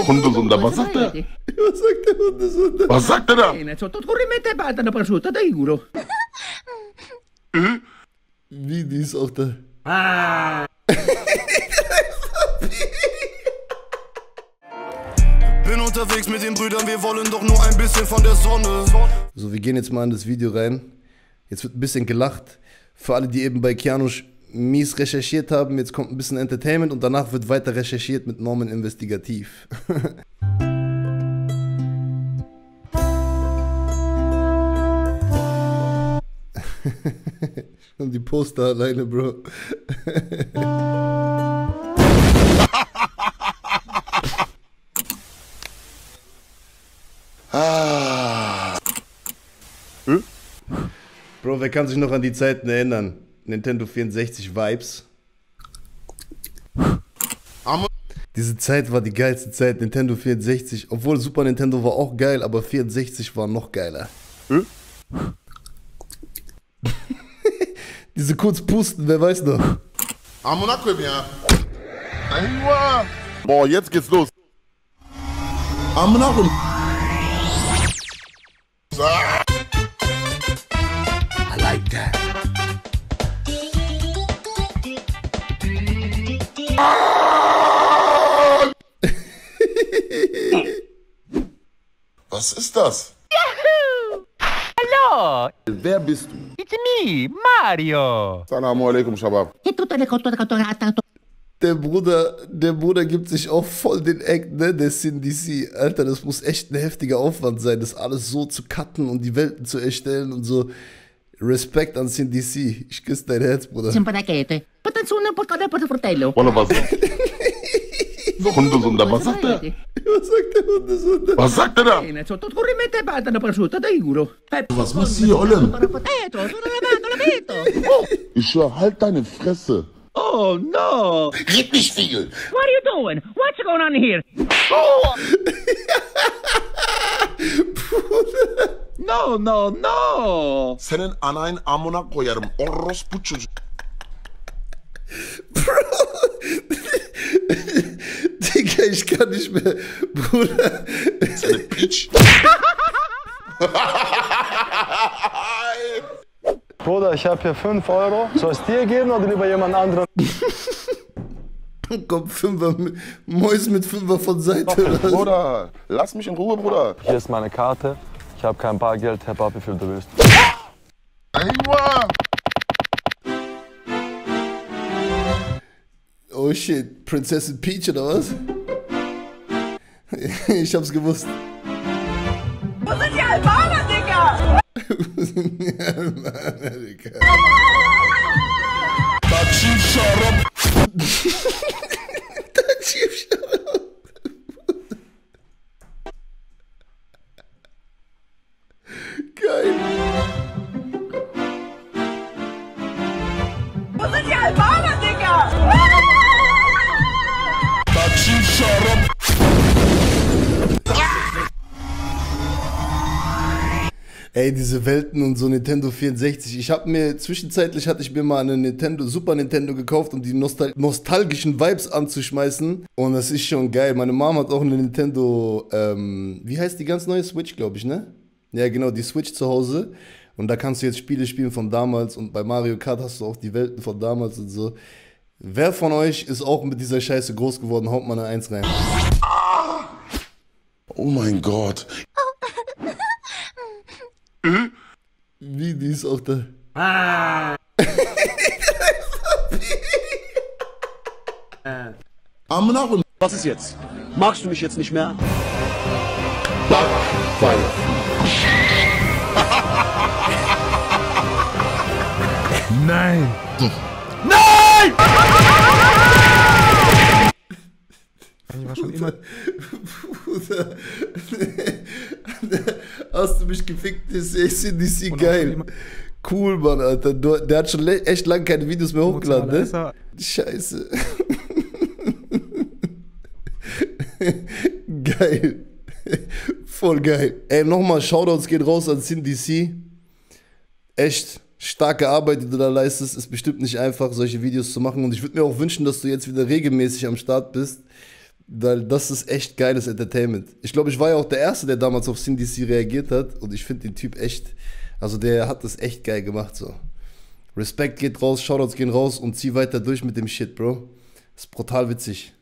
Hundesunder, was sagt er? Was sagt der Hundesunder? Was sagt er da? Wie, die ist auch da. Ah. Bin unterwegs mit den Brüdern, wir wollen doch nur ein bisschen von der Sonne. So, wir gehen jetzt mal in das Video rein. Jetzt wird ein bisschen gelacht. Für alle, die eben bei Kianusch mies recherchiert haben, jetzt kommt ein bisschen Entertainment und danach wird weiter recherchiert mit Norman Investigativ. Und die Poster alleine, Bro. Bro, wer kann sich noch an die Zeiten erinnern? Nintendo 64 Vibes. Diese Zeit war die geilste Zeit, Nintendo 64. Obwohl Super Nintendo war auch geil, aber 64 war noch geiler. Diese kurz pusten, wer weiß noch. Boah, jetzt geht's los. I like that. Was ist das? Yahoo! Hallo! Wer bist du? It's me, Mario! Assalamu alaikum, Shabab. Der Bruder gibt sich auch voll den Act, ne, der SIN DC. Alter, das muss echt ein heftiger Aufwand sein, das alles so zu cutten und die Welten zu erstellen und so. Respekt an SIN DC. Ich küsse dein Herz, Bruder. Hundesunder, was sagt er? Was sagt der Hundesunder? Was sagt er da? Was machst du hier, Ollen? Ich höre, halt deine Fresse. Oh no! Red nicht viel! What are you doing? What's going on here? Oh. No, no, no! Senin anayin amuna koyarım. Orospu çocuk. Bro! Digga, ich kann nicht mehr. Bruder. Senin Peach. Bruder, ich habe hier 5 Euro. Soll es dir geben oder lieber jemand anderen? Dann kommt Fünfer, Mäus mit Fünfer von Seite. Doch, Bruder, lass mich in Ruhe, Bruder. Hier ist meine Karte. Ich habe kein Bargeld. Herr Papi, für du willst. Oh shit, Prinzessin Peach oder was? Ich hab's gewusst. Das sind die Albaner, Digga! Geil. Wo sind die Albaner, Digga? Ey, diese Welten und so Nintendo 64. Ich habe mir, zwischenzeitlich hatte ich mir mal eine Super Nintendo gekauft, um die nostalgischen Vibes anzuschmeißen. Und das ist schon geil. Meine Mom hat auch eine Nintendo, wie heißt die ganz neue Switch, glaube ich, ne? Ja, genau, die Switch zu Hause. Und da kannst du jetzt Spiele spielen von damals. Und bei Mario Kart hast du auch die Welten von damals und so. Wer von euch ist auch mit dieser Scheiße groß geworden? Haut mal eine 1 rein. Oh mein Gott. Wie, die ist auch da. Was ist jetzt? Magst du mich jetzt nicht mehr? Nein! Nein! Ich war schon immer... Bruder... Hast du mich gefickt, das ist SIN DC geil. Cool, Mann, Alter. Der hat schon echt lange keine Videos mehr hochgeladen, ne? Scheiße. Geil. Voll geil. Ey, nochmal, Shoutouts geht raus an SIN DC. Echt starke Arbeit, die du da leistest. Ist bestimmt nicht einfach, solche Videos zu machen. Und ich würde mir auch wünschen, dass du jetzt wieder regelmäßig am Start bist. Weil das ist echt geiles Entertainment. Ich glaube, ich war ja auch der Erste, der damals auf SIN DC reagiert hat. Und ich finde den Typ echt, also der hat das echt geil gemacht so. Respekt geht raus, Shoutouts gehen raus und zieh weiter durch mit dem Shit, Bro. Ist brutal witzig.